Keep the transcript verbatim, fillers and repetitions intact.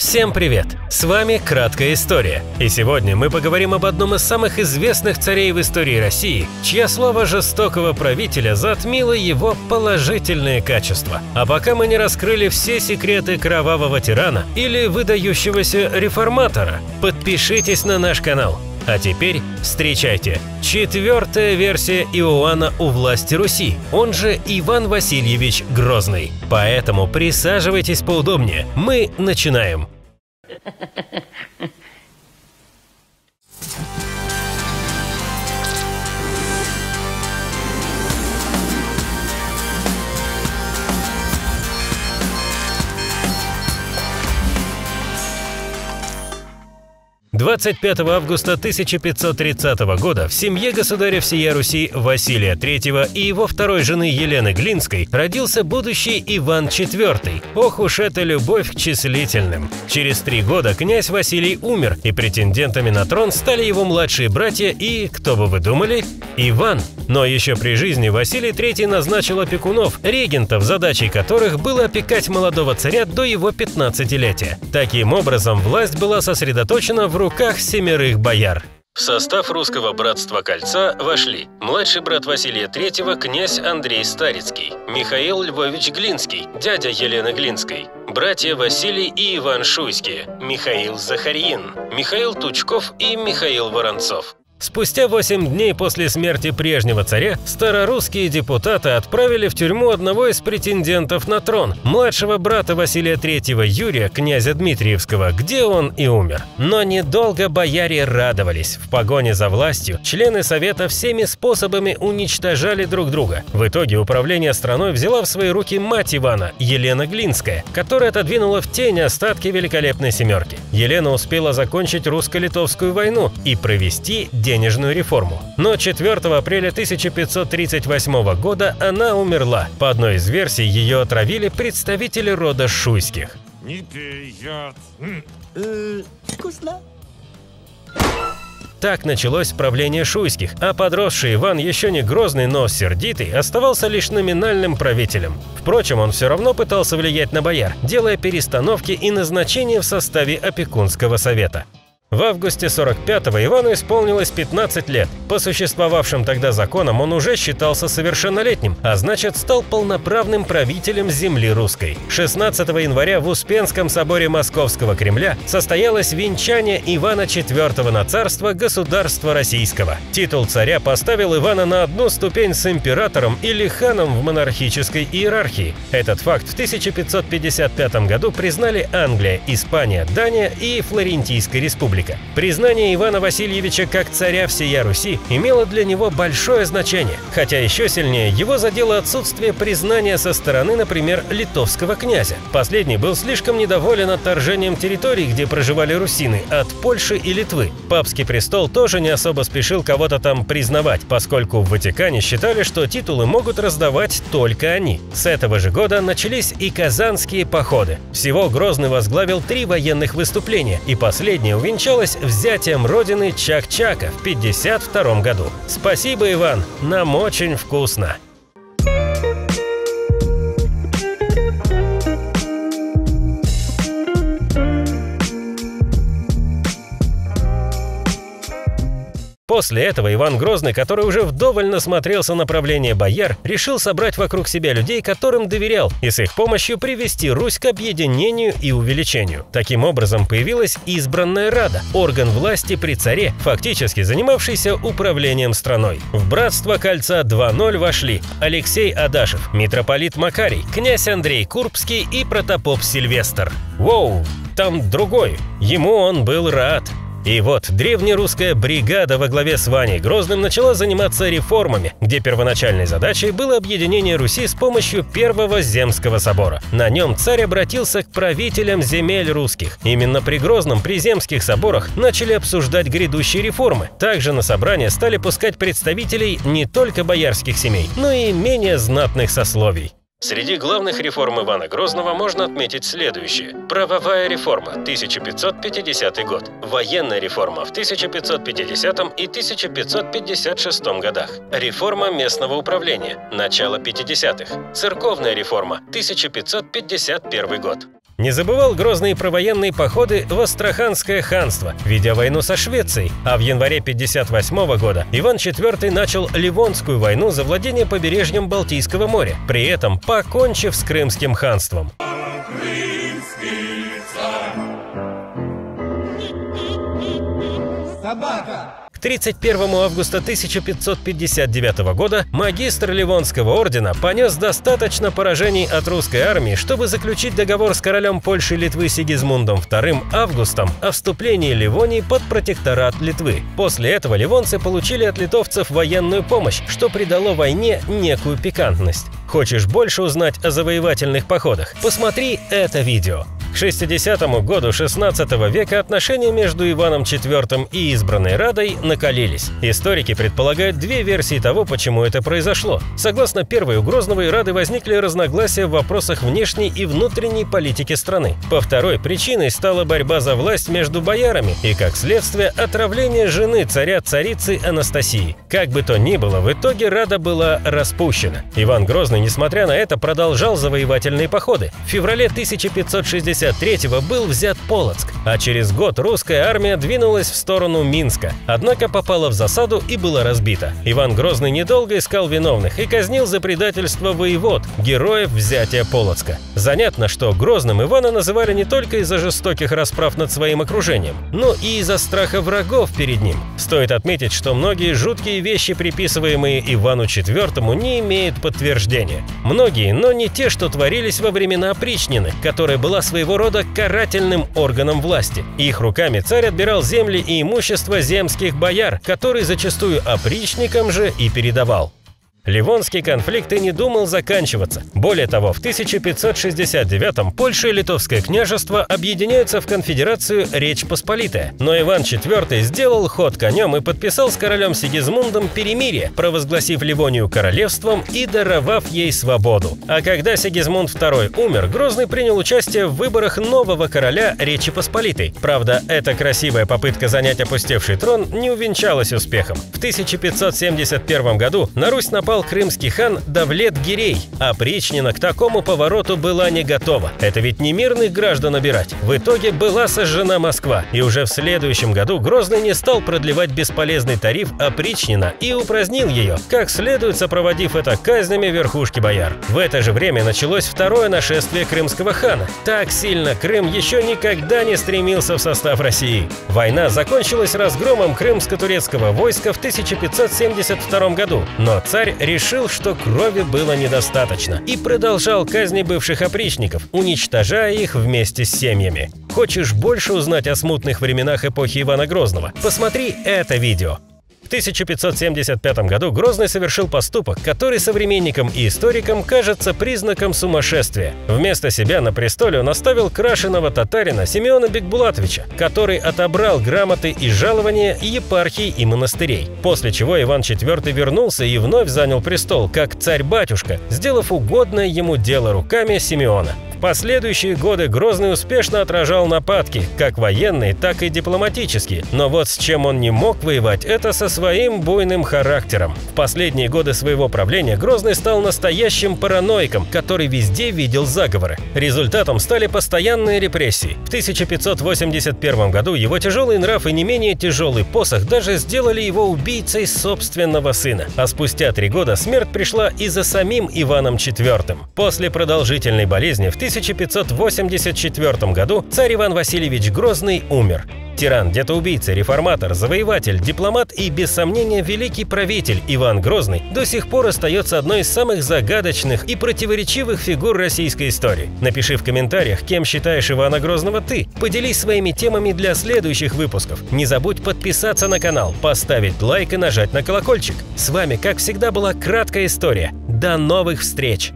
Всем привет! С вами «Краткая история», и сегодня мы поговорим об одном из самых известных царей в истории России, чье слово жестокого правителя затмило его положительные качества. А пока мы не раскрыли все секреты кровавого тирана или выдающегося реформатора, подпишитесь на наш канал. А теперь встречайте, четвертая версия Иоанна у власти Руси, он же Иван Васильевич Грозный. Поэтому присаживайтесь поудобнее, мы начинаем. двадцать пятого августа тысяча пятьсот тридцатого года в семье государя всея Руси Василия Третьего и его второй жены Елены Глинской родился будущий Иван Четвёртый. Ох уж эта любовь к числительным. Через три года князь Василий умер, и претендентами на трон стали его младшие братья и, кто бы вы думали, Иван. Но еще при жизни Василий Третий назначил опекунов, регентов, задачей которых было опекать молодого царя до его пятнадцатилетия. Таким образом, власть была сосредоточена в руках В руках семерых бояр. В состав русского братства кольца вошли младший брат Василия Третьего князь Андрей Старицкий, Михаил Львович Глинский, дядя Елены Глинской, братья Василий и Иван Шуйские, Михаил Захариин, Михаил Тучков и Михаил Воронцов. Спустя восемь дней после смерти прежнего царя старорусские депутаты отправили в тюрьму одного из претендентов на трон, младшего брата Василия Третьего Юрия, князя Дмитриевского, где он и умер. Но недолго бояре радовались. В погоне за властью члены Совета всеми способами уничтожали друг друга. В итоге управление страной взяла в свои руки мать Ивана, Елена Глинская, которая отодвинула в тень остатки великолепной семерки. Елена успела закончить русско-литовскую войну и провести денежную реформу. Но четвёртого апреля тысяча пятьсот тридцать восьмого года она умерла. По одной из версий, ее отравили представители рода Шуйских. Не пьет. Вкусно. Так началось правление Шуйских, а подросший Иван, еще не грозный, но сердитый, оставался лишь номинальным правителем. Впрочем, он все равно пытался влиять на бояр, делая перестановки и назначения в составе опекунского совета. В августе сорок пятого Ивану исполнилось пятнадцать лет. По существовавшим тогда законам он уже считался совершеннолетним, а значит, стал полноправным правителем земли русской. шестнадцатого января в Успенском соборе Московского Кремля состоялось венчание Ивана Четвёртого на царство государства российского. Титул царя поставил Ивана на одну ступень с императором или ханом в монархической иерархии. Этот факт в тысяча пятьсот пятьдесят пятом году признали Англия, Испания, Дания и Флорентийская республика. Признание Ивана Васильевича как царя всея Руси имело для него большое значение, хотя еще сильнее его задело отсутствие признания со стороны, например, литовского князя. Последний был слишком недоволен отторжением территорий, где проживали русины, от Польши и Литвы. Папский престол тоже не особо спешил кого-то там признавать, поскольку в Ватикане считали, что титулы могут раздавать только они. С этого же года начались и Казанские походы. Всего Грозный возглавил три военных выступления, и последнее увенчалось взятием родины Чак-Чака в пятьдесят втором году. Спасибо, Иван, нам очень вкусно. После этого Иван Грозный, который уже вдоволь насмотрелся на правление бояр, решил собрать вокруг себя людей, которым доверял, и с их помощью привести Русь к объединению и увеличению. Таким образом появилась Избранная Рада, орган власти при царе, фактически занимавшийся управлением страной. В братство кольца два ноль вошли Алексей Адашев, митрополит Макарий, князь Андрей Курбский и протопоп Сильвестр. Воу, там другой, ему он был рад. И вот древнерусская бригада во главе с Ваней Грозным начала заниматься реформами, где первоначальной задачей было объединение Руси с помощью Первого Земского собора. На нем царь обратился к правителям земель русских. Именно при Грозном при Земских соборах начали обсуждать грядущие реформы. Также на собрание стали пускать представителей не только боярских семей, но и менее знатных сословий. Среди главных реформ Ивана Грозного можно отметить следующие. Правовая реформа, тысяча пятьсот пятидесятый год. Военная реформа в тысяча пятьсот пятидесятом и тысяча пятьсот пятьдесят шестом годах. Реформа местного управления, начало пятидесятых. Церковная реформа, тысяча пятьсот пятьдесят первый год. Не забывал Грозный про военные походы в Астраханское ханство, ведя войну со Швецией, а в январе тысяча пятьсот пятьдесят восьмого года Иван Четвёртый начал Ливонскую войну за владение побережьем Балтийского моря, при этом покончив с Крымским ханством. Собака! тридцать первого августа тысяча пятьсот пятьдесят девятого года магистр Ливонского ордена понес достаточно поражений от русской армии, чтобы заключить договор с королем Польши и Литвы Сигизмундом Вторым Августом о вступлении Ливонии под протекторат Литвы. После этого ливонцы получили от литовцев военную помощь, что придало войне некую пикантность. Хочешь больше узнать о завоевательных походах? Посмотри это видео. К шестидесятому году шестнадцатого века отношения между Иваном Четвёртым и избранной Радой накалились. Историки предполагают две версии того, почему это произошло. Согласно первой, у Грозного и Рады возникли разногласия в вопросах внешней и внутренней политики страны. По второй причиной стала борьба за власть между боярами и, как следствие, отравление жены царя-царицы Анастасии. Как бы то ни было, в итоге Рада была распущена. Иван Грозный, несмотря на это, продолжал завоевательные походы. В феврале тысяча пятьсот шестьдесят третьего был взят Полоцк, а через год русская армия двинулась в сторону Минска, однако попала в засаду и была разбита. Иван Грозный недолго искал виновных и казнил за предательство воевод, героев взятия Полоцка. Занятно, что Грозным Ивана называли не только из-за жестоких расправ над своим окружением, но и из-за страха врагов перед ним. Стоит отметить, что многие жуткие вещи, приписываемые Ивану Четвёртому, не имеют подтверждения. Многие, но не те, что творились во времена Опричнины, которая была своего рода карательным органом власти. Их руками царь отбирал земли и имущество земских бояр, которые зачастую опричникам же и передавал. Ливонский конфликт и не думал заканчиваться. Более того, в тысяча пятьсот шестьдесят девятом Польша и Литовское княжество объединяются в конфедерацию Речь Посполитая. Но Иван Четвёртый сделал ход конем и подписал с королем Сигизмундом перемирие, провозгласив Ливонию королевством и даровав ей свободу. А когда Сигизмунд Второй умер, Грозный принял участие в выборах нового короля Речи Посполитой. Правда, эта красивая попытка занять опустевший трон не увенчалась успехом. В тысяча пятьсот семьдесят первом году на Русь напал крымский хан Давлет Гирей, а Опричнина к такому повороту была не готова. Это ведь не мирных граждан обирать. В итоге была сожжена Москва, и уже в следующем году Грозный не стал продлевать бесполезный тариф Опричнина и упразднил ее, как следует сопроводив это казнями верхушки бояр. В это же время началось второе нашествие крымского хана. Так сильно Крым еще никогда не стремился в состав России. Война закончилась разгромом крымско-турецкого войска в тысяча пятьсот семьдесят втором году, но царь решил, что крови было недостаточно, и продолжал казни бывших опричников, уничтожая их вместе с семьями. Хочешь больше узнать о смутных временах эпохи Ивана Грозного? Посмотри это видео. В тысяча пятьсот семьдесят пятом году Грозный совершил поступок, который современникам и историкам кажется признаком сумасшествия. Вместо себя на престоле он оставил крашеного татарина Симеона Бекбулатовича, который отобрал грамоты и жалования епархий и монастырей. После чего Иван Четвёртый вернулся и вновь занял престол, как царь-батюшка, сделав угодное ему дело руками Симеона. В последующие годы Грозный успешно отражал нападки, как военные, так и дипломатические. Но вот с чем он не мог воевать, это со своим буйным характером. В последние годы своего правления Грозный стал настоящим параноиком, который везде видел заговоры. Результатом стали постоянные репрессии. В тысяча пятьсот восемьдесят первом году его тяжелый нрав и не менее тяжелый посох даже сделали его убийцей собственного сына. А спустя три года смерть пришла и за самим Иваном Четвёртым. После продолжительной болезни в тысяча пятьсот восемьдесят четвёртом году царь Иван Васильевич Грозный умер. Тиран, детоубийца, реформатор, завоеватель, дипломат и, без сомнения, великий правитель Иван Грозный до сих пор остается одной из самых загадочных и противоречивых фигур российской истории. Напиши в комментариях, кем считаешь Ивана Грозного ты. Поделись своими темами для следующих выпусков. Не забудь подписаться на канал, поставить лайк и нажать на колокольчик. С вами, как всегда, была Краткая История. До новых встреч!